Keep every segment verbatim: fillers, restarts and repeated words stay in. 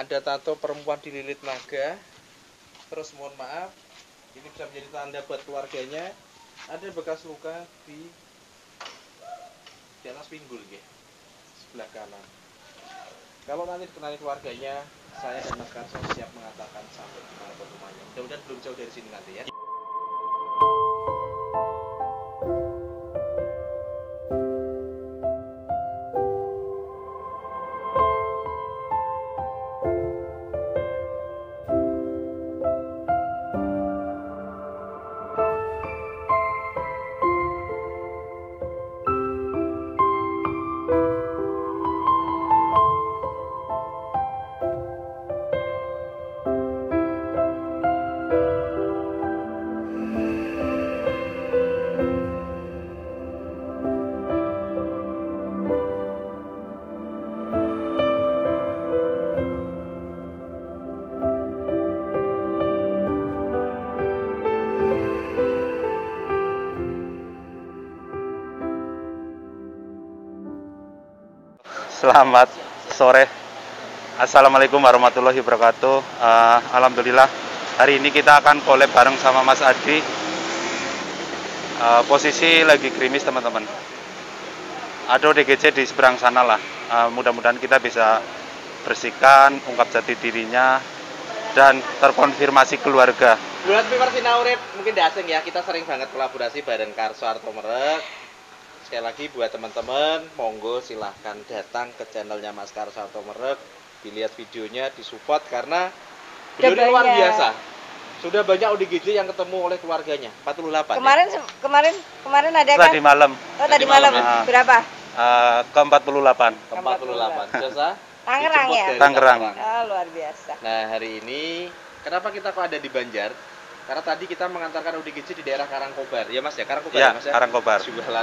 ada tato perempuan dililit naga. Terus mohon maaf, ini bisa menjadi tanda buat keluarganya. Ada bekas luka di di atas pinggul ya, sebelah kanan. Kalau nanti dikenali keluarganya, saya dan Mas Karso siap mengatakan sampai di mana rumahnya. Mudah-mudahan belum jauh dari sini nanti ya. Selamat sore, assalamualaikum warahmatullahi wabarakatuh. uh, Alhamdulillah hari ini kita akan collab bareng sama Mas Adi. uh, Posisi lagi krimis teman-teman. Ada O D G C di seberang sana lah. uh, Mudah-mudahan kita bisa bersihkan, ungkap jati dirinya, dan terkonfirmasi keluarga. Buat Piper Sinau Urip mungkin tidak asing ya, kita sering banget kolaborasi bareng Karso Artomerek. Sekali lagi buat teman-teman, monggo silahkan datang ke channelnya Mas Karso Artomerek, dilihat videonya, disupport karena beliau ini luar biasa. Sudah banyak O D G J yang ketemu oleh keluarganya, empat puluh delapan. Kemarin ya? kemarin kemarin ada kan? Tadi malam. Oh, tadi, tadi malam. malam. Berapa? Uh, ke empat puluh delapan. ke empat puluh delapan. Jasa? Tangerang ya. Tangerang. Oh, luar biasa. Nah, hari ini kenapa kita kok ada di Banjar? Karena tadi kita mengantarkan U D G C di daerah Karangkobar, ya Mas ya, Karangkobar ya, ya Mas ya. Karangkobar. Jualan.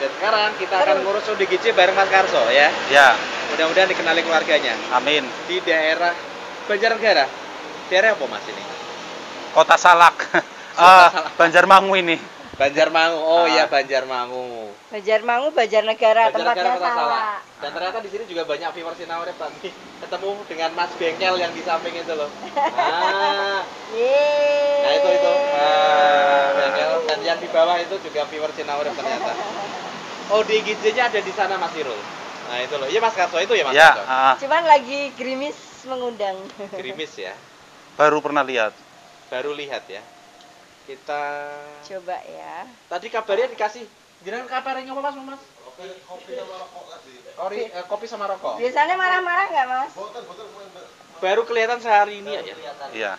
Dan sekarang kita akan ngurus U D G C bareng Mas Karso ya. Ya. Mudah-mudahan dikenali keluarganya. Amin. Di daerah Banjarnegara. Daerah apa Mas ini? Kota Salak. Kota Salak. Banjar Mangu ini. Banjar Mangu. Oh iya, ah. Banjar Mangu. Banjar Mangu, Banjarnegara, tempatnya Salak. Dan ternyata di sini juga banyak viewers Sinau Urip tadi ketemu dengan Mas Bengkel yang di samping itu loh. Ah. Yeay. Nah itu itu. Ah, Bengkel. Dan yang di bawah itu juga viewers Sinau Urip ternyata. O D G J-nya ada di sana Mas Irul. Nah itu loh. Iya Mas Karso itu ya Mas. Ya. Uh, Cuman lagi gerimis mengundang. Gerimis ya. Baru pernah lihat. Baru lihat ya. Kita coba ya. Tadi kabarnya dikasih. Jangan kabarnya apa Mas Mas? Kopi, kopi sama rokok tadi. Kopi, eh, kopi sama rokok. Biasanya marah-marah nggak Mas? Boten, boten, boten. Baru kelihatan sehari ini ya. Iya.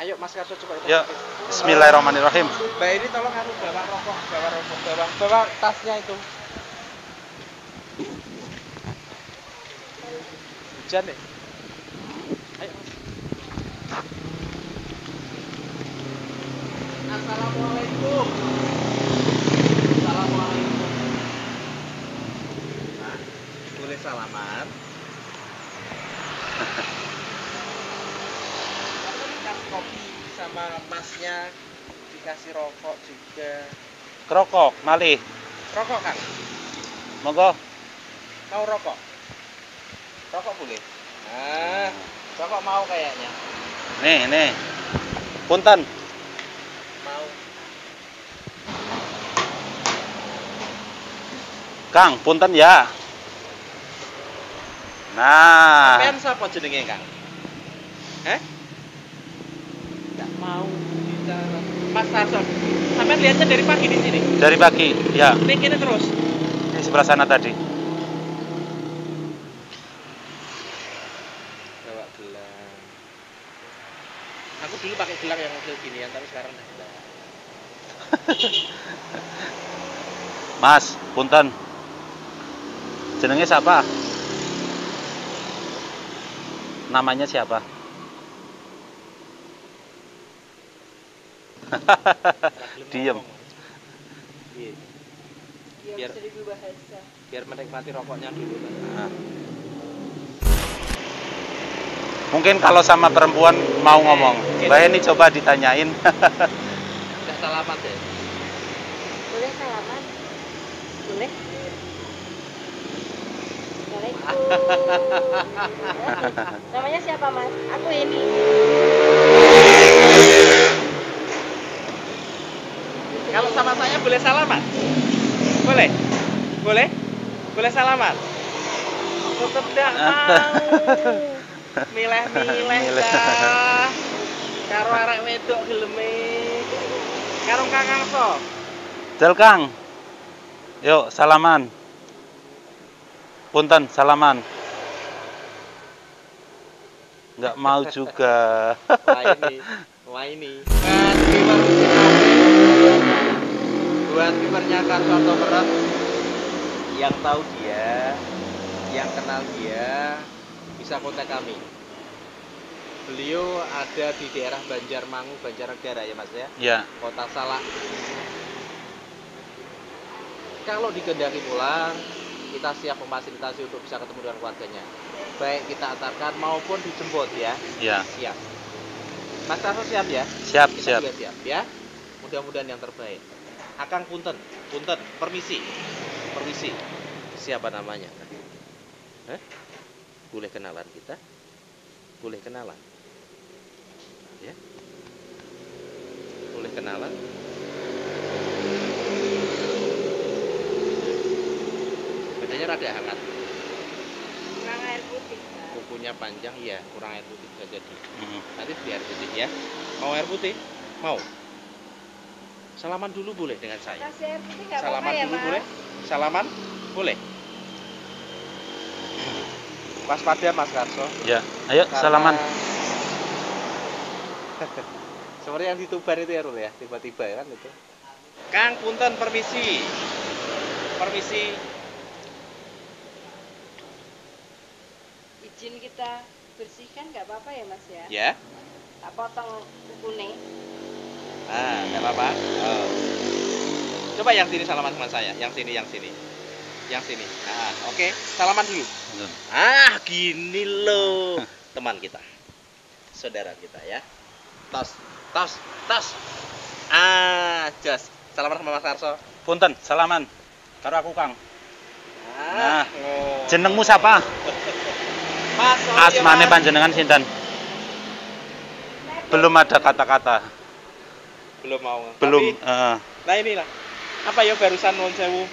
Ayo Mas Karso coba. Yuk. Bismillahirrahmanirrahim. Mbak ini tolong harus bawa rokok, bawa rokok, bawa, bawa tasnya itu. Hujan deh. Ayo. Assalamualaikum. Assalamualaikum. Nah, boleh salaman. Aku dikasih kopi sama masnya, dikasih rokok juga. Kerokok, malih. Rokok kan? Monggo. Mau rokok? Rokok boleh. Nah, rokok mau kayaknya. Nih, nih. Punten. Kang, punten ya. Nah. Sampean sapa jenenge, Kang? Hah? Enggak mau bicara. Mas Karso, sampean lihatnya dari pagi di sini. Dari pagi, ya. Pikirnya terus. Di sebelah sana tadi. Bawa gelang. Aku dulu pakai gelang yang model ginian, tapi sekarang enggak. Mas, punten. Jenenge siapa? Namanya siapa? Diem. Biar biar menikmati rokoknya dulu. Nah. Mungkin kalau sama perempuan mau ngomong. Mbak Heni coba ditanyain. Udah salaman deh. Boleh salaman? Boleh? Boleh. Namanya siapa, Mas? Aku ini. Kalau sama saya boleh salaman? Boleh? Boleh? Boleh salaman? Tetep gak mau. Mileh-mileh dah. Karo arek wedok geleme. Karo Kakang So. Jel Kang. Yuk salaman. Punten salaman. Enggak mau juga. Wah ini, wah ini. Buat kipernya Karso Artomerek yang tahu dia, yang kenal dia bisa kontak kami. Beliau ada di daerah Banjar Mangu, Banjarnegara ya Mas ya. Iya. Kota Salak. Kalau dikendaki pulang, kita siap memfasilitasi untuk bisa ketemu dengan keluarganya. Baik kita antarkan maupun dijemput ya. Iya. Siap. Mas Karso siap ya? Siap, kita siap. Juga siap ya. Mudah-mudahan yang terbaik. Akang punten, punten, permisi. Permisi. Siapa namanya? Hah? Boleh kenalan kita? Boleh kenalan? Ya. Boleh kenalan? Bedanya rada hangat. Kurang air putih. Kukunya panjang, iya. Kurang air putih bisa jadi. Mm-hmm. Nanti biar putih ya. Mau air putih? Mau. Salaman dulu boleh dengan saya. Kasih air putih nggak apa-apa ya, Mas? Salaman dulu boleh. Salaman boleh. Waspada Mas Karso. Ya, ayo karena... salaman. Seperti yang di Tuban itu ya Rul ya, tiba-tiba kan itu. Kang punten permisi. Permisi. Izin kita bersihkan nggak apa-apa ya Mas ya? Ya. Tak potong kukunya. Ah, nggak apa-apa. Oh. Coba yang sini salaman sama saya, yang sini, yang sini, yang sini. Ah, oke, okay. Salaman dulu. Hmm. Ah, gini loh, teman kita, saudara kita ya. Tos, tos, tos. Ah, jos. Salaman sama Mas Karso. Punten, salaman. Karo aku Kang. Ah, nah, oh. Jenengmu siapa? Asmane panjenengan sinten? Belum ada kata-kata. Belum mau. Belum. Tapi, uh, nah inilah. Apa ya barusan nuwun sewu?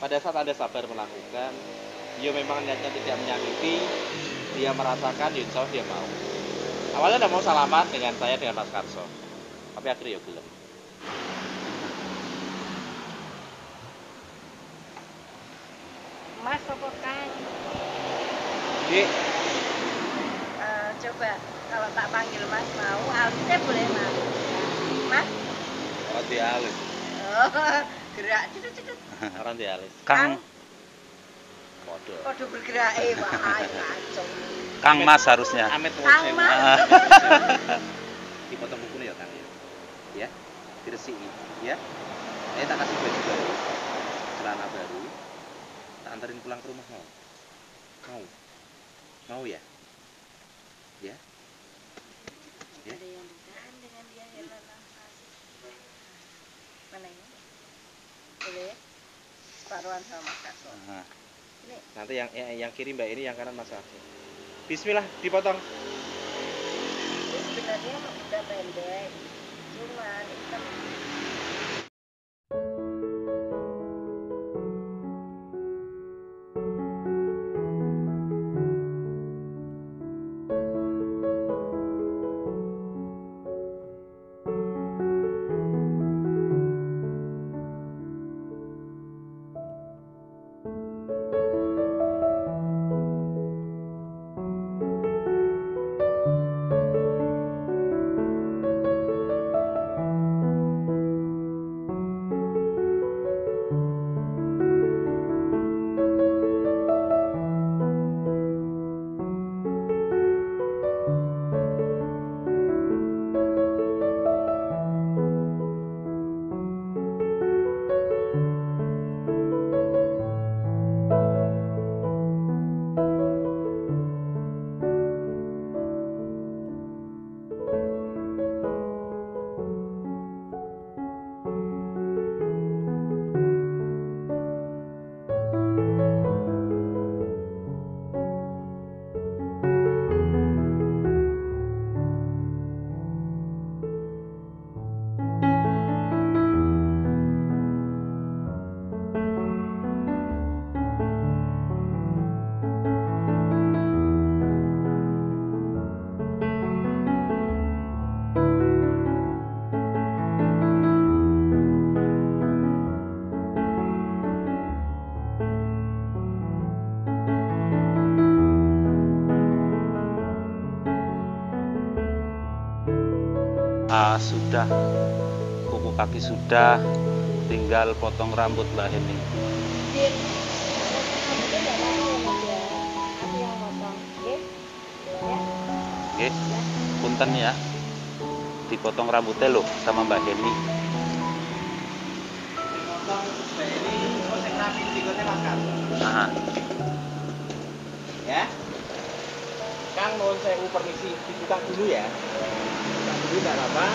Pada saat Anda sabar melakukan, dia memang niatnya tidak menyakiti, dia merasakan, insya Allah dia mau. Awalnya tidak mau salaman dengan saya dengan Mas Karso, tapi akhirnya ya belum. Mas apa Kang? Dik. Uh, coba kalau tak panggil Mas mau, alisnya boleh Mas. Mas? Orang di alis. Oh, gerak cedut-cedut. Orang di alis. Kang. Kode. Kode bergerak eh wah kacau. Kang Mas harusnya. Amit Kang Mas. Dipotong bukunya ya Kang ya. Ya. Diresiki ya. Saya tak kasih baju baru. Celana baru. Antarin pulang ke rumah mau, mau, mau ya, ya, ya. Ada yang ditahan dengan dia ya Bang. Mana ini? Boleh? Separuhan sama Mas Karso. Ini. Nanti yang eh, yang kiri Mbak ini, yang kanan Mas Karso. Bismillah, dipotong. Ini sebenarnya udah pendek, cuma kita Kepala sudah, kuku kaki sudah, tinggal potong rambut Mbak Heni. Oke, punten ya, dipotong rambutnya loh sama Mbak Heni. Nah. Ya. Kang, mohon saya permisi, dibuka dulu ya. Dibuka dulu enggak apa-apa.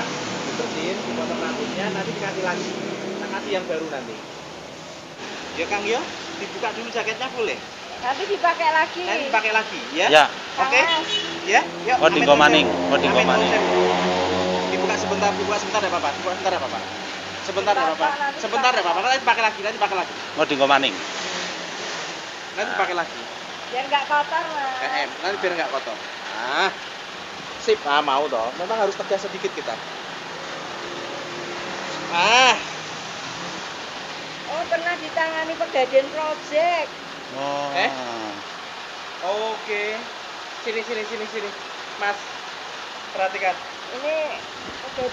Diterusin, dipotong rambutnya, nanti dikasih lagi. Kita kasih yang baru nanti. Ya Kang ya, dibuka dulu jaketnya boleh. Nanti dipakai lagi. Nanti dipakai lagi, ya. Ya. Oke. Okay. Ya, yuk. Oh, dinggo maning, oh dinggo maning. Dibuka sebentar, dibuka sebentar ya, Bapak. Dibuka sebentar ya, Bapak. Sebentar ya, Bapak. Sebentar ya, Bapak. Nanti dipakai lagi, nanti dipakai lagi. Oh, dinggo maning. Nanti dipakai lagi. Biar nggak kotor, Mas. Em, nanti biar nggak kotor. Nah. Sip, ah mau toh. Memang harus tegas sedikit kita. Ah. Oh, pernah ditangani pegadaian project. Oh. Eh? Oke. Sini, sini, sini, sini. Mas, perhatikan. Ini oke.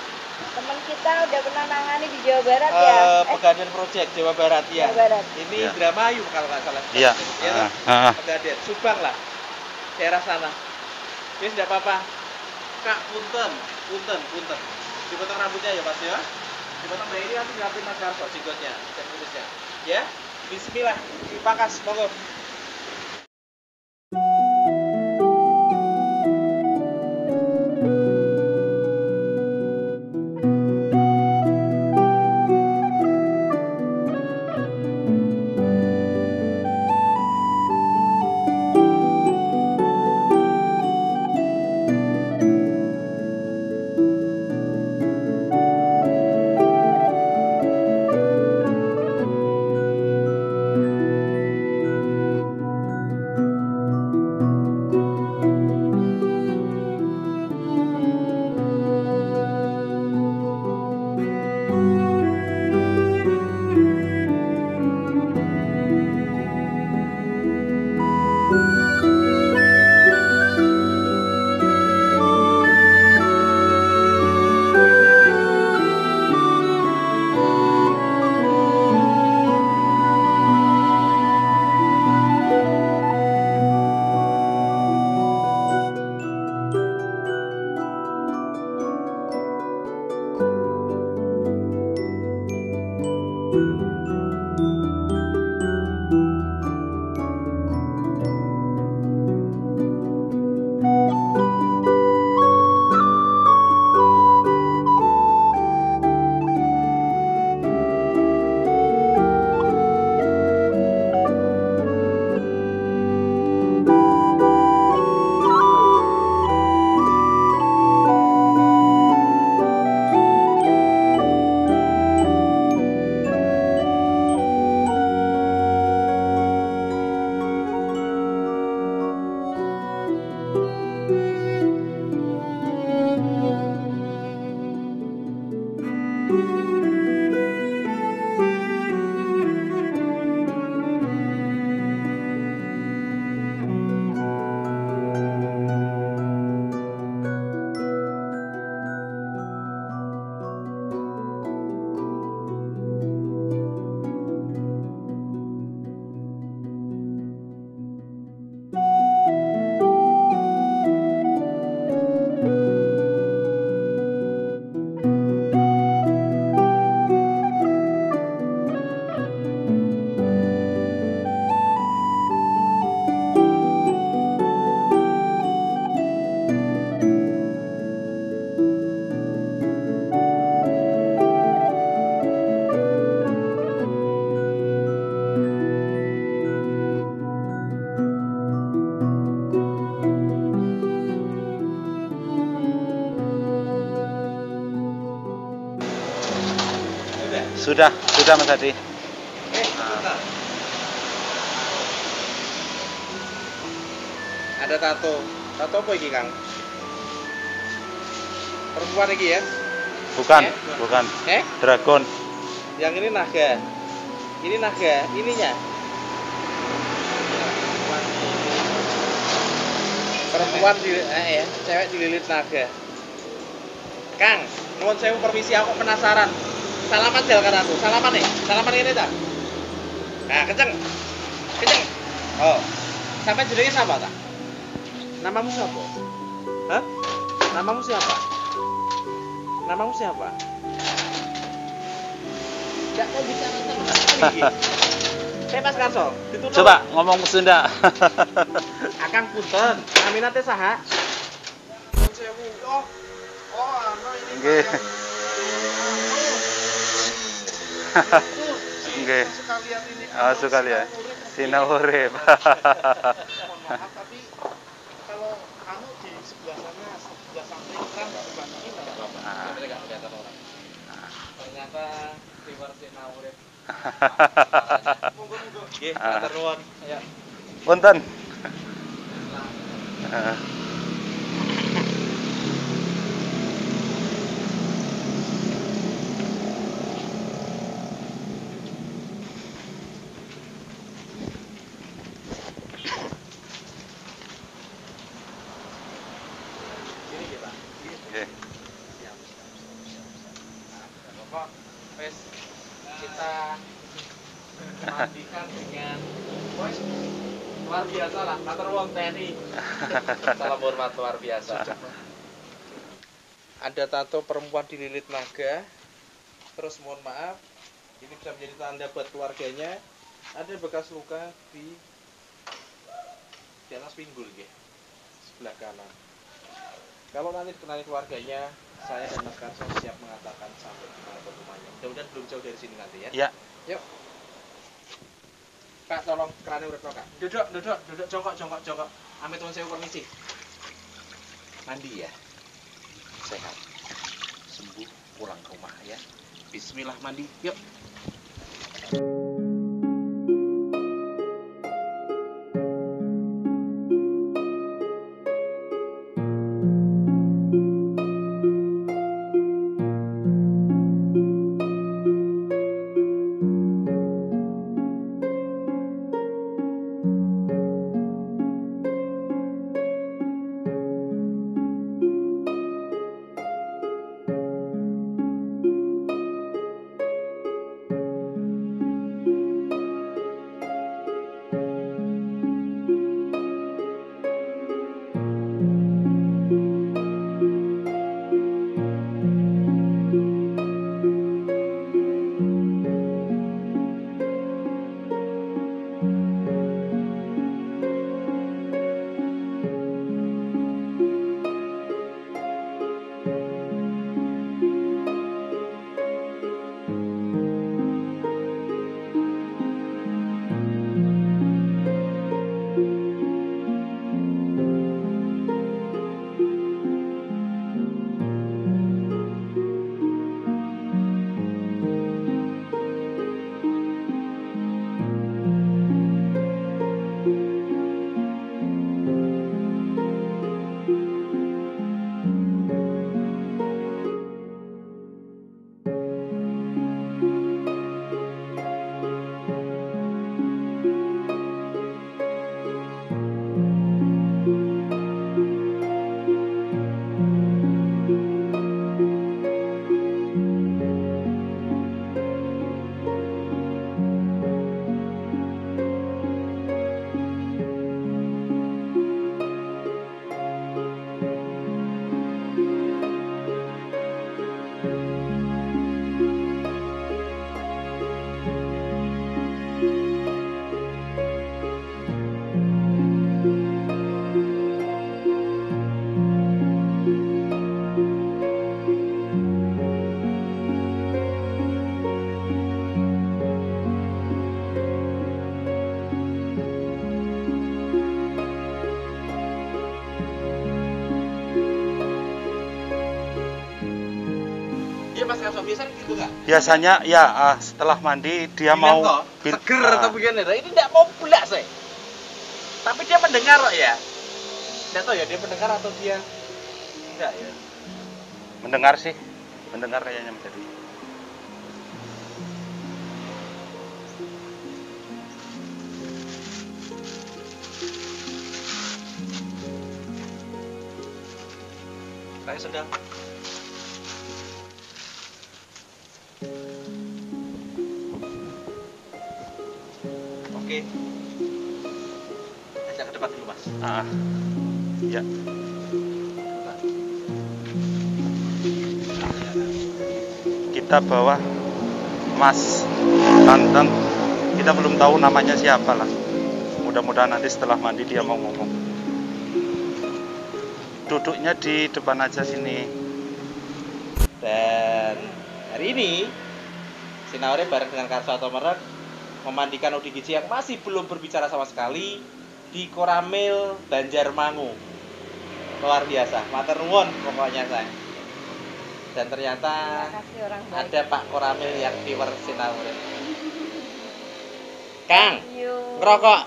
Teman kita udah pernah nangani di Jawa Barat uh, ya? Pegadaian eh. Project Jawa Barat ya. Jawa Barat. Ini ya. Indramayu kalau nggak salah. Iya. Ya, uh, uh. Pegadaian Subang lah. Daerah sana. Ini tidak apa-apa. Kak, punten, punten, punten. Dipotong rambutnya ya Mas ya. Dipotong dari ini nanti dilapin Mas Karso jenggotnya, jenggotnya. Ya. Bismillah, dipakas, monggo. Sudah, sudah Mas Adi. Eh, nah. Ada tato. Tato apa ini, Kang? Perempuan ini ya? Bukan, eh? bukan. Eh? Dragon. Yang ini naga. Ini naga, ininya. Perempuan di eh ya, cewek dililit naga. Kang, mohon saya permisi, aku penasaran. Salaman jel kan aku, salaman nih, salaman ini tak? Nah, kenceng, kenceng. Oh, sampai jenenge siapa tak? Namamu siapa? Hah? Namamu siapa? Namamu siapa? Tidak mau bicara tentang saya Mas Karso, ditutur. Coba ngomong Sunda. Akang punten, aminate saha? Oh, oh, ano ini. Nggih. Nggih. Oh, sekalian. Sinau Urip. Tapi kalau kamu di sebelah sana, sebelah samping kan sebelah sini enggak apa-apa. Tapi enggak kelihatan orang. Ternyata di luar Sinau Urip. Nggih, matur nuwun. Ya. Punten. Luar biasa. Ada tato perempuan dililit naga. Terus mohon maaf, ini bisa menjadi tanda buat keluarganya. Ada bekas luka di di atas pinggul ya, sebelah kanan. Kalau nanti dikenali keluarganya, saya dan Mas Karso siap mengatakan sampai di mana rumahnya. Mudah-mudahan belum jauh dari sini nanti ya. Iya. Yuk. Pak tolong kerana urut Kak. Duduk, duduk, duduk, jongkok, jongkok, jongkok. Amit tuan saya permisi. Mandi ya, sehat, sembuh, pulang ke rumah ya. Bismillah mandi, yuk. Biasanya ya uh, setelah mandi dia Bilen mau toh, seger uh, atau begini. Ini tidak mau pula saya. Tapi dia mendengar ya. Tidak tahu ya dia mendengar atau dia tidak ya. Mendengar sih, mendengar kayaknya menjadi. Saya sedang ke depan dulu, Mas. Ah, ya. Kita bawa Mas Tantan. Kita belum tahu namanya siapa lah. Mudah-mudahan nanti setelah mandi dia mau ngomong. Duduknya di depan aja sini. Dan hari ini Sinau Urip bareng dengan Karso Artomerek memandikan O D G J yang masih belum berbicara sama sekali di Koramil Banjarmangu. Luar biasa, matur nuwun pokoknya saya. Dan ternyata kasih, ada Pak Koramil yang viewer Sinau Urip. Kang, merokok,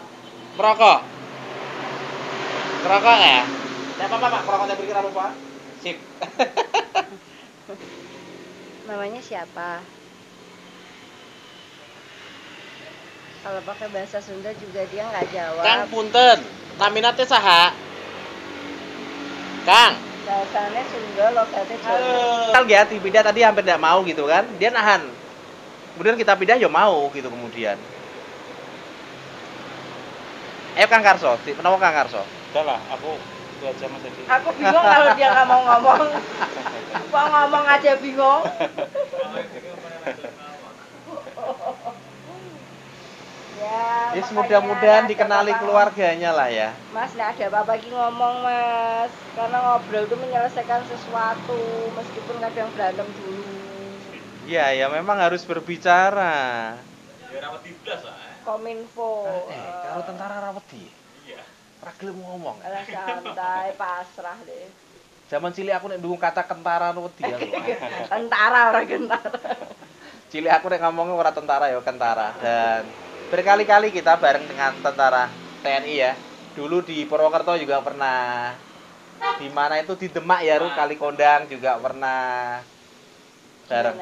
merokok, merokok ya? Tidak apa-apa Pak, merokoknya berkira lupa. Sip. Namanya siapa? Kalau pakai bahasa Sunda juga dia nggak jawab. Kang punten, laminatnya saha. Kang. Bahasanya Sunda, lokatnya Jawa. Kalau dia pindah tadi hampir tidak mau gitu kan, dia nahan. Kemudian kita pindah ya mau gitu kemudian. Ayo Kang Karso, kenapa Kang Karso? Udah lah, aku itu aja Mas Edi. Aku bingung kalau dia nggak mau ngomong. Mau ngomong aja bingung. Ya, yes, mudah-mudahan dikenali apa -apa. Keluarganya lah ya. Mas, nggak ada apa-apa lagi ngomong Mas, karena ngobrol itu menyelesaikan sesuatu, meskipun kadang berantem dulu. Iya, ya memang harus berbicara. Ya rawat diblas lah. Kominfo. Eh, eh kalau tentara rawat di. Iya. Ragelem ngomong. Alah santai, pasrah deh. Zaman cilik aku nek ndung kata kentara wedi ya. Kentara ora kentara. Cilik aku nek ngomongnya ora tentara ya kentara. Dan berkali-kali kita bareng dengan tentara T N I ya. Dulu di Purwokerto juga pernah. Di mana itu di Demak ya, Ru, Kali Kondang juga pernah. Bareng.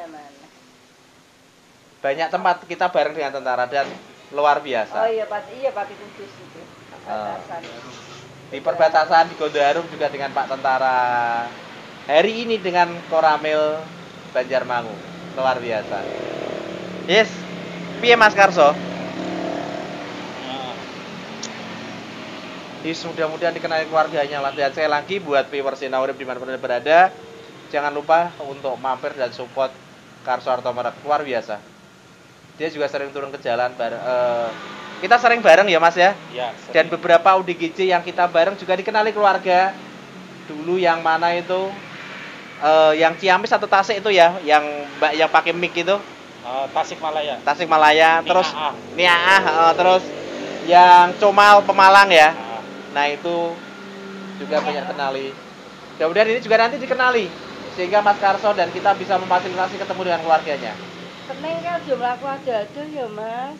Banyak tempat kita bareng dengan tentara dan luar biasa. Oh iya, Pak, iya Pak di Kudus itu. Perbatasan. Di perbatasan di Gondoharung juga dengan Pak Tentara. Hari ini dengan Koramil Banjarmangu. Luar biasa. Yes. Piye Mas Karso? Yes, mudah-mudahan dikenali keluarganya. Latihan saya lagi buat viewers Sinau Urip dimanapun Anda berada. Jangan lupa untuk mampir dan support Karso Artomerek. Luar biasa. Dia juga sering turun ke jalan. Uh, kita sering bareng ya Mas ya? Ya sering. Dan beberapa O D G J yang kita bareng juga dikenali keluarga. Dulu yang mana itu? Uh, yang Ciamis atau Tasik itu ya? Yang mbak yang pakai mic itu? Uh, Tasik Malaya. Tasik Malaya. Ni terus Niaah. Uh, terus yang Comal Pemalang ya. Uh. Nah itu juga banyak kenali. Mudah-mudahan ini juga nanti dikenali sehingga Mas Karso dan kita bisa memfasilitasi ketemu dengan keluarganya. Seneng kan jumlah aku ada-ada ya Mas.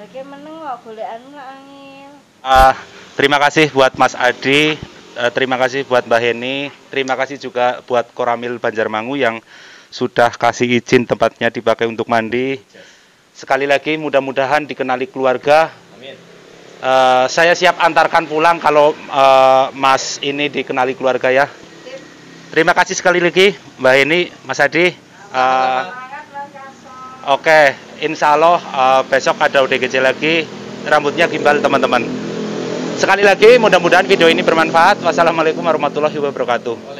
Lagi meneng kok golekan angin. Ah, terima kasih buat Mas Adi, uh, terima kasih buat Mbak Heni, terima kasih juga buat Koramil Banjarmangu yang sudah kasih izin tempatnya dipakai untuk mandi. Sekali lagi mudah-mudahan dikenali keluarga. Amin. Uh, saya siap antarkan pulang kalau uh, Mas ini dikenali keluarga ya. Terima kasih sekali lagi Mbak Heni, Mas Adi. uh, Oke, okay. Insya Allah uh, besok ada O D G J lagi. Rambutnya gimbal teman-teman. Sekali lagi mudah-mudahan video ini bermanfaat. Wassalamualaikum warahmatullahi wabarakatuh.